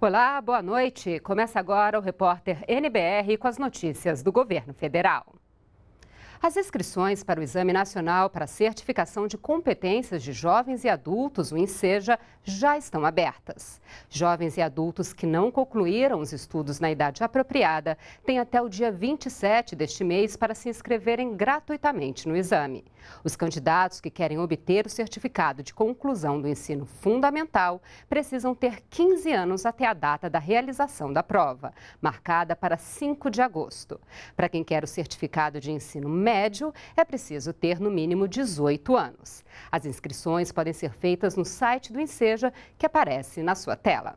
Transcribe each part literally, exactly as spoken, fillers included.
Olá, boa noite. Começa agora o repórter N B R com as notícias do governo federal. As inscrições para o Exame Nacional para Certificação de Competências de Jovens e Adultos, o Encceja, já estão abertas. Jovens e adultos que não concluíram os estudos na idade apropriada têm até o dia vinte e sete deste mês para se inscreverem gratuitamente no exame. Os candidatos que querem obter o certificado de conclusão do ensino fundamental precisam ter quinze anos até a data da realização da prova, marcada para cinco de agosto. Para quem quer o certificado de ensino médio, médio, é preciso ter no mínimo dezoito anos. As inscrições podem ser feitas no site do Encceja, que aparece na sua tela.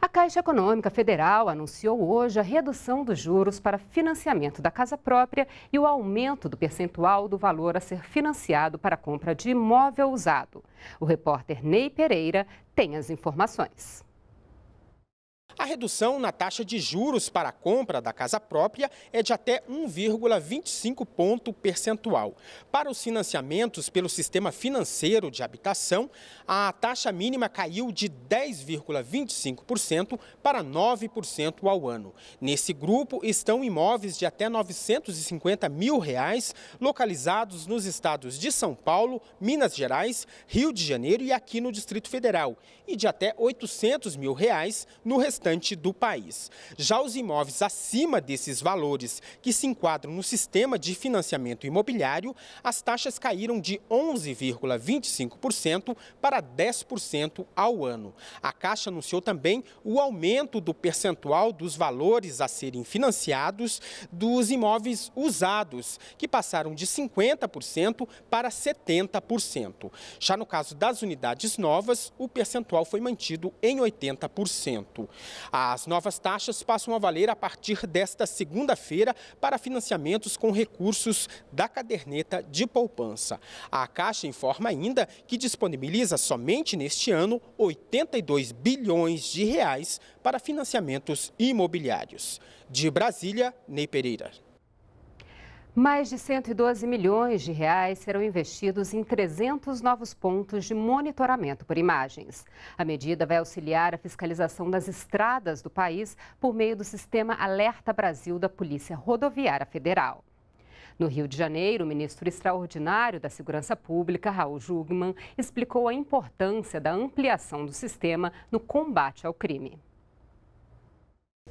A Caixa Econômica Federal anunciou hoje a redução dos juros para financiamento da casa própria e o aumento do percentual do valor a ser financiado para a compra de imóvel usado. O repórter Ney Pereira tem as informações. A redução na taxa de juros para a compra da casa própria é de até um vírgula vinte e cinco ponto percentual. Para os financiamentos pelo sistema financeiro de habitação, a taxa mínima caiu de dez vírgula vinte e cinco por cento para nove por cento ao ano. Nesse grupo estão imóveis de até novecentos e cinquenta mil reais, localizados nos estados de São Paulo, Minas Gerais, Rio de Janeiro e aqui no Distrito Federal, e de até oitocentos mil reais no restante do país. Já os imóveis acima desses valores, que se enquadram no sistema de financiamento imobiliário, as taxas caíram de onze vírgula vinte e cinco por cento para dez por cento ao ano. A Caixa anunciou também o aumento do percentual dos valores a serem financiados dos imóveis usados, que passaram de cinquenta por cento para setenta por cento. Já no caso das unidades novas, o percentual foi mantido em oitenta por cento. As novas taxas passam a valer a partir desta segunda-feira para financiamentos com recursos da caderneta de poupança. A Caixa informa ainda que disponibiliza somente neste ano oitenta e dois bilhões de reais para financiamentos imobiliários. De Brasília, Ney Pereira. Mais de cento e doze milhões de reais serão investidos em trezentos novos pontos de monitoramento por imagens. A medida vai auxiliar a fiscalização das estradas do país por meio do sistema Alerta Brasil da Polícia Rodoviária Federal. No Rio de Janeiro, o ministro extraordinário da Segurança Pública, Raúl Júrgman, explicou a importância da ampliação do sistema no combate ao crime.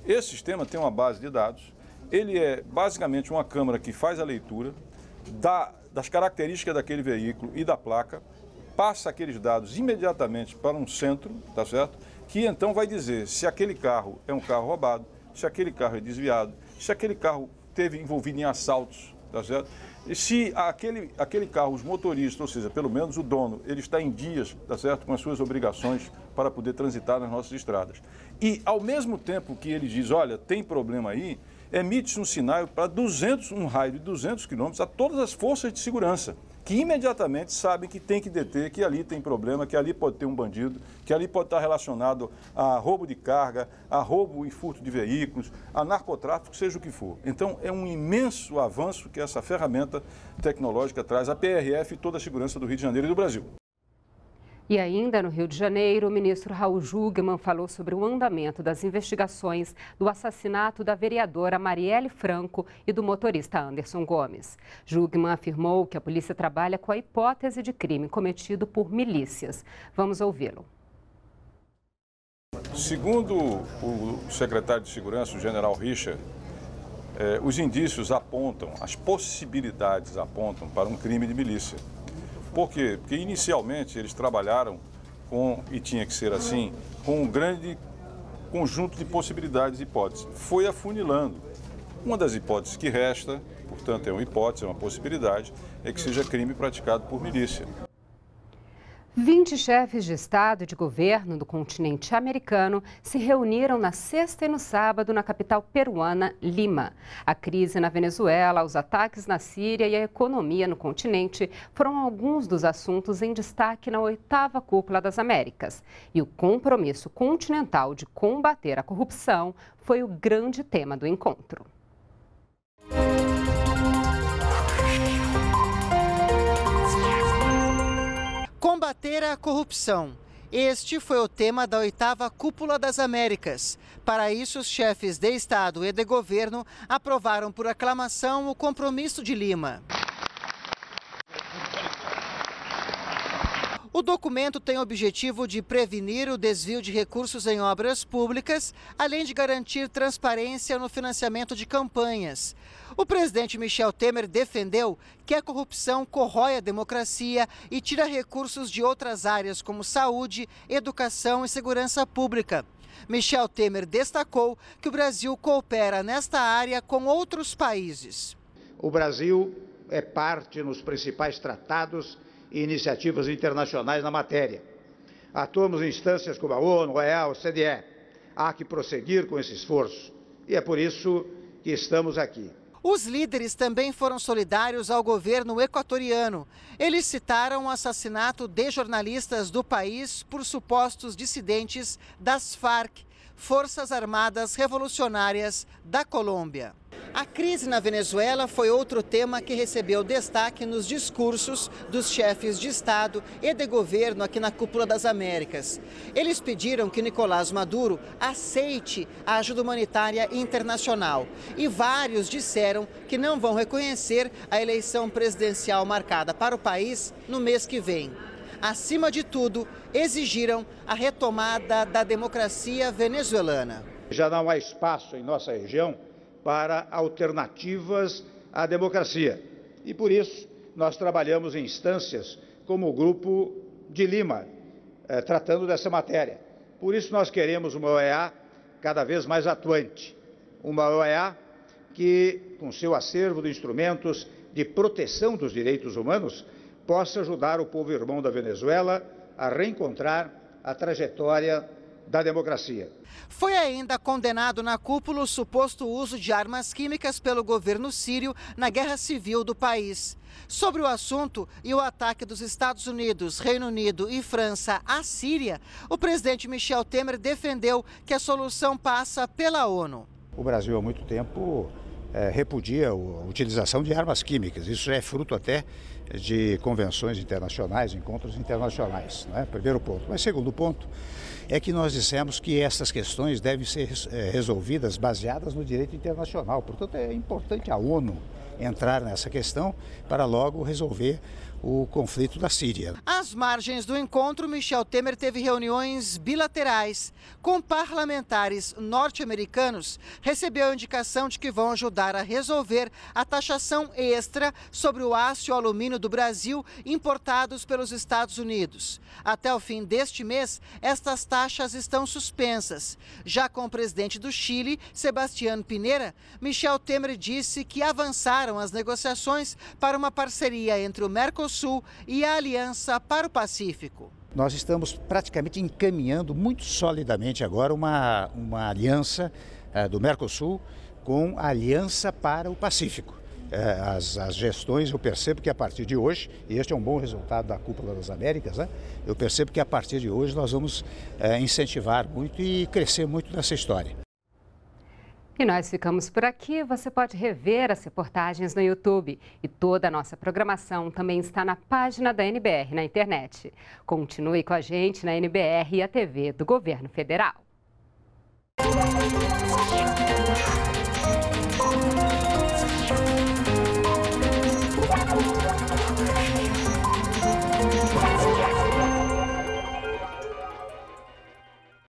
Esse sistema tem uma base de dados. Ele é basicamente uma câmera que faz a leitura da, das características daquele veículo e da placa, passa aqueles dados imediatamente para um centro, tá certo? Que então vai dizer se aquele carro é um carro roubado, se aquele carro é desviado, se aquele carro teve envolvido em assaltos, tá certo? E se aquele, aquele carro, os motoristas, ou seja, pelo menos o dono, ele está em dias, tá certo? Com as suas obrigações para poder transitar nas nossas estradas. E ao mesmo tempo que ele diz, olha, tem problema aí, emite-se um sinal para duzentos, um raio de duzentos quilômetros a todas as forças de segurança, que imediatamente sabem que tem que deter, que ali tem problema, que ali pode ter um bandido, que ali pode estar relacionado a roubo de carga, a roubo e furto de veículos, a narcotráfico, seja o que for. Então, é um imenso avanço que essa ferramenta tecnológica traz à P R F e toda a segurança do Rio de Janeiro e do Brasil. E ainda no Rio de Janeiro, o ministro Raúl Júrgman falou sobre o andamento das investigações do assassinato da vereadora Marielle Franco e do motorista Anderson Gomes. Júrgman afirmou que a polícia trabalha com a hipótese de crime cometido por milícias. Vamos ouvi-lo. Segundo o secretário de Segurança, o general Richard, eh, os indícios apontam, as possibilidades apontam para um crime de milícia. Por quê? Porque inicialmente eles trabalharam com, e tinha que ser assim, com um grande conjunto de possibilidades e hipóteses. Foi afunilando. Uma das hipóteses que resta, portanto é uma hipótese, é uma possibilidade, é que seja crime praticado por milícia. vinte chefes de Estado e de governo do continente americano se reuniram na sexta e no sábado na capital peruana, Lima. A crise na Venezuela, os ataques na Síria e a economia no continente foram alguns dos assuntos em destaque na oitava Cúpula das Américas. E o compromisso continental de combater a corrupção foi o grande tema do encontro. Combater a corrupção. Este foi o tema da oitava Cúpula das Américas. Para isso, os chefes de Estado e de governo aprovaram por aclamação o compromisso de Lima. O documento tem o objetivo de prevenir o desvio de recursos em obras públicas, além de garantir transparência no financiamento de campanhas. O presidente Michel Temer defendeu que a corrupção corrói a democracia e tira recursos de outras áreas como saúde, educação e segurança pública. Michel Temer destacou que o Brasil coopera nesta área com outros países. O Brasil é parte nos principais tratados e iniciativas internacionais na matéria. Atuamos em instâncias como a ONU, a E A, a O C D E. Há que prosseguir com esse esforço e é por isso que estamos aqui. Os líderes também foram solidários ao governo equatoriano. Eles citaram o assassinato de jornalistas do país por supostos dissidentes das Farc, Forças Armadas Revolucionárias da Colômbia. A crise na Venezuela foi outro tema que recebeu destaque nos discursos dos chefes de Estado e de governo aqui na Cúpula das Américas. Eles pediram que Nicolás Maduro aceite a ajuda humanitária internacional e vários disseram que não vão reconhecer a eleição presidencial marcada para o país no mês que vem. Acima de tudo, exigiram a retomada da democracia venezuelana. Já não há espaço em nossa região para alternativas à democracia. E por isso, nós trabalhamos em instâncias como o Grupo de Lima, eh, tratando dessa matéria. Por isso, nós queremos uma O E A cada vez mais atuante. Uma O E A que, com seu acervo de instrumentos de proteção dos direitos humanos, possa ajudar o povo irmão da Venezuela a reencontrar a trajetória da democracia. Foi ainda condenado na cúpula o suposto uso de armas químicas pelo governo sírio na guerra civil do país. Sobre o assunto e o ataque dos Estados Unidos, Reino Unido e França à Síria, o presidente Michel Temer defendeu que a solução passa pela ONU. O Brasil há muito tempo é, repudia a utilização de armas químicas. Isso é fruto até de convenções internacionais, encontros internacionais, né? Primeiro ponto. Mas segundo ponto é que nós dissemos que essas questões devem ser resolvidas baseadas no direito internacional. Portanto, é importante a ONU entrar nessa questão para logo resolver o conflito da Síria. Às margens do encontro, Michel Temer teve reuniões bilaterais com parlamentares norte-americanos, recebeu a indicação de que vão ajudar a resolver a taxação extra sobre o aço e o alumínio do Brasil importados pelos Estados Unidos. Até o fim deste mês, estas taxas estão suspensas. Já com o presidente do Chile, Sebastián Piñera, Michel Temer disse que avançaram as negociações para uma parceria entre o Mercosul Sul e a Aliança para o Pacífico. Nós estamos praticamente encaminhando muito solidamente agora uma, uma aliança eh, do Mercosul com a Aliança para o Pacífico. Eh, as, as gestões, eu percebo que a partir de hoje, e este é um bom resultado da Cúpula das Américas, né? Eu percebo que a partir de hoje nós vamos eh, incentivar muito e crescer muito nessa história. E nós ficamos por aqui. Você pode rever as reportagens no YouTube. E toda a nossa programação também está na página da N B R na internet. Continue com a gente na N B R e a T V do Governo Federal.